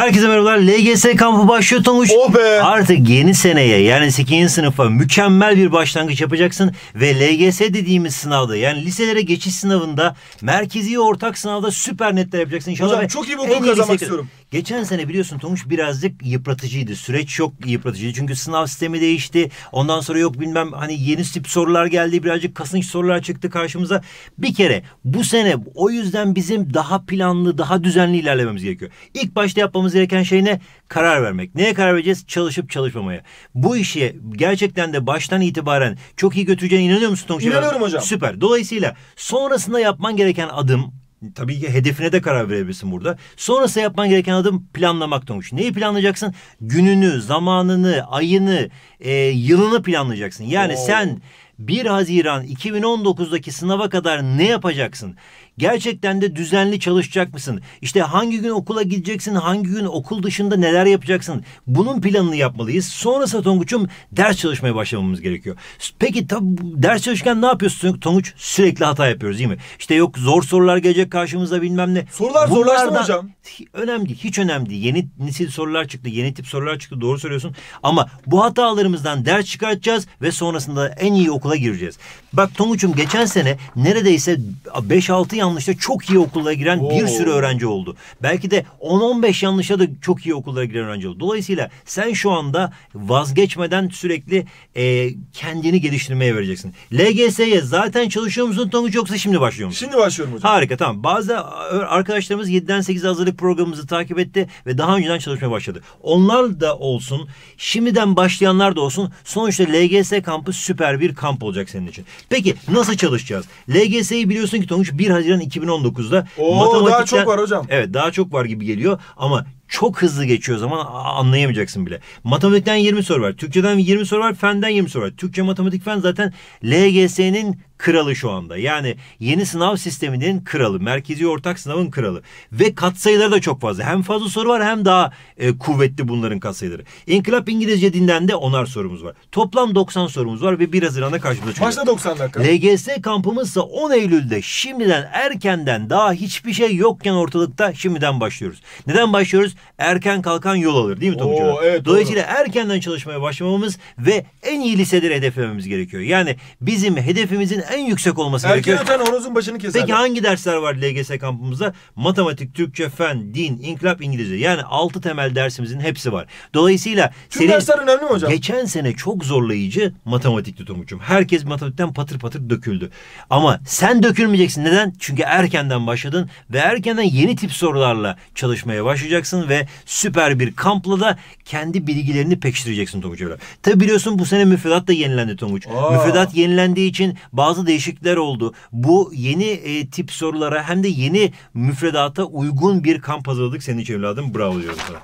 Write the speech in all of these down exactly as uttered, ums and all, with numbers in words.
Herkese merhabalar. L G S kampı başlıyor Tonguç. Oh be. Artık yeni seneye yani sekizinci sınıfa mükemmel bir başlangıç yapacaksın ve L G S dediğimiz sınavda yani liselere geçiş sınavında merkezi ortak sınavda süper netler yapacaksın inşallah. Hocam çok iyi bir okul kazanmak istiyorum. Geçen sene biliyorsun Tonguç birazcık yıpratıcıydı. Süreç çok yıpratıcıydı. Çünkü sınav sistemi değişti. Ondan sonra yok bilmem hani yeni tip sorular geldi. Birazcık kasınç sorular çıktı karşımıza. Bir kere bu sene o yüzden bizim daha planlı, daha düzenli ilerlememiz gerekiyor. İlk başta yapmamız gereken şey ne? Karar vermek. Neye karar vereceğiz? Çalışıp çalışmamaya. Bu işi gerçekten de baştan itibaren çok iyi götüreceğine inanıyor musun Tonguç? İnanıyorum hocam. Süper. Dolayısıyla sonrasında yapman gereken adım, tabii ki hedefine de karar verebilirsin burada. Sonrası yapman gereken adım planlamak Tonguç. Neyi planlayacaksın? Gününü, zamanını, ayını, e, yılını planlayacaksın. Yani Oo. sen bir Haziran iki bin on dokuz'daki sınava kadar ne yapacaksın? Gerçekten de düzenli çalışacak mısın? İşte hangi gün okula gideceksin? Hangi gün okul dışında neler yapacaksın? Bunun planını yapmalıyız. Sonrası Tonguç'um ders çalışmaya başlamamız gerekiyor. Peki ders çalışırken ne yapıyorsun Tonguç? Sürekli hata yapıyoruz değil mi? İşte yok zor sorular gelecek karşımıza bilmem ne. Sorular zorlaştı hocam. Önemli değil. Hiç önemli değil. Yeni nesil sorular çıktı. Yeni tip sorular çıktı. Doğru söylüyorsun. Ama bu hatalarımızdan ders çıkartacağız ve sonrasında en iyi okula gireceğiz. Bak Tonguç'um geçen sene neredeyse beş altı yan yanlışta çok iyi okullara giren Oo. bir sürü öğrenci oldu. Belki de on on beş yanlışta da çok iyi okullara giren öğrenci oldu. Dolayısıyla sen şu anda vazgeçmeden sürekli e, kendini geliştirmeye vereceksin. L G S'ye zaten çalışıyor musun Tonguç yoksa şimdi başlıyor musun? Şimdi başlıyorum hocam. Harika tamam. Bazı arkadaşlarımız yediden sekize hazırlık programımızı takip etti ve daha önceden çalışmaya başladı. Onlar da olsun, şimdiden başlayanlar da olsun. Sonuçta L G S kampı süper bir kamp olacak senin için. Peki nasıl çalışacağız? L G S'yi biliyorsun ki Tonguç bir Haziran iki bin on dokuz'da Oo, matematikten... daha çok var hocam. Evet daha çok var gibi geliyor ama çok hızlı geçiyor o zaman anlayamayacaksın bile. Matematikten yirmi soru var. Türkçeden yirmi soru var. Fenden yirmi soru var. Türkçe matematik fen zaten L G S'nin kralı şu anda. Yani yeni sınav sisteminin kralı. Merkezi ortak sınavın kralı. Ve katsayıları da çok fazla. Hem fazla soru var hem daha e, kuvvetli bunların katsayıları. İnkılap İngilizce dinden de onar sorumuz var. Toplam doksan sorumuz var ve bir Haziran'da karşımıza çıkıyor. Başta doksan dakika. L G S kampımızsa on Eylül'de şimdiden erkenden daha hiçbir şey yokken ortalıkta şimdiden başlıyoruz. Neden başlıyoruz? Erken kalkan yol alır değil mi Tonguç'um? Evet, dolayısıyla doğru. Erkenden çalışmaya başlamamız ve en iyi liseleri hedeflememiz gerekiyor. Yani bizim hedefimizin en yüksek olması erken gerekiyor. Erken öten horozun başını keser. Peki hangi dersler var L G S kampımızda? Matematik, Türkçe, fen, din, inkılap, İngilizce. Yani altı temel dersimizin hepsi var. Dolayısıyla tüm dersler önemli mi hocam? Geçen sene çok zorlayıcı matematikti Tonguç'um. Herkes matematikten patır patır döküldü. Ama sen dökülmeyeceksin. Neden? Çünkü erkenden başladın ve erkenden yeni tip sorularla çalışmaya başlayacaksın ve süper bir kampla da kendi bilgilerini pekiştireceksin Tonguç evlat. Tabi biliyorsun bu sene müfredat da yenilendi Tonguç. Aa. Müfredat yenilendiği için bazı değişiklikler oldu. Bu yeni e, tip sorulara hem de yeni müfredata uygun bir kamp hazırladık senin için evladım. Bravo diyorum sana.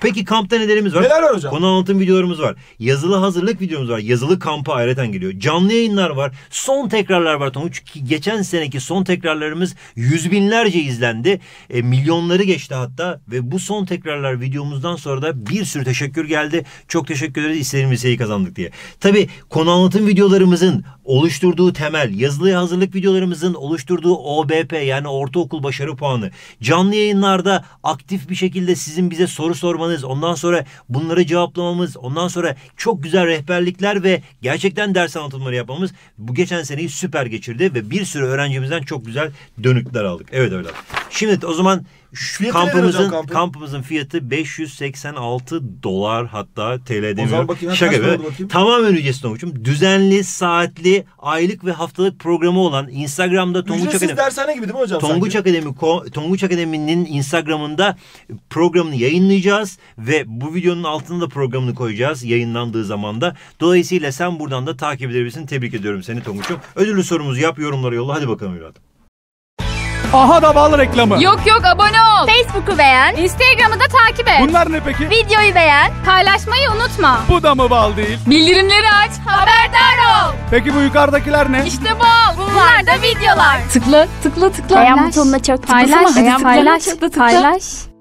Peki kampta nelerimiz var? Neler var hocam? Konu anlatım videolarımız var. Yazılı hazırlık videomuz var. Yazılı kampa ayrıca geliyor. Canlı yayınlar var. Son tekrarlar var Tonguç. Geçen seneki son tekrarlarımız yüz binlerce izlendi. E, milyonları geçti hatta. Ve bu son tekrarlar videomuzdan sonra da bir sürü teşekkür geldi. Çok teşekkür ederiz. İstediğimiz şeyi kazandık diye. Tabii konu anlatım videolarımızın oluşturduğu temel, yazılı hazırlık videolarımızın oluşturduğu O B P yani ortaokul başarı puanı. Canlı yayınlarda aktif bir şekilde sizin bize soru sormanız, ondan sonra bunları cevaplamamız, ondan sonra çok güzel rehberlikler ve gerçekten ders anlatımları yapmamız bu geçen seneyi süper geçirdi ve bir sürü öğrencimizden çok güzel dönükler aldık. Evet öyle. Şimdi o zaman şu kampımızın kampı? kampımızın fiyatı beş yüz seksen altı dolar hatta T L demiyorum. Şaka be. Tamamen ücretsiz Tonguç'um. Düzenli, saatli, aylık ve haftalık programı olan Instagram'da Tonguç Akademi. Ücretsiz dershane gibi değil mi hocam? Tonguç Akademi Tonguç Akademi'nin Instagram'ında programını yayınlayacağız ve bu videonun altına da programını koyacağız yayınlandığı zamanda. Dolayısıyla sen buradan da takip edebilirsin. Tebrik ediyorum seni Tonguç'um. Ödüllü sorumuzu yap, yorumlara yolla. Hadi bakalım evladım. Aha da bal reklamı. Yok yok abone ol. Facebook'u beğen. Instagram'ı da takip et. Bunlar ne peki? Videoyu beğen. Paylaşmayı unutma. Bu da mı bal değil? Bildirimleri aç. Haberdar ol. Peki bu yukarıdakiler ne? İşte bal. Bunlar, Bunlar da videolar. Tıkla tıkla tıkla. Beğen butonuna çok tıklasana. Paylaş. Paylaş. Paylaş.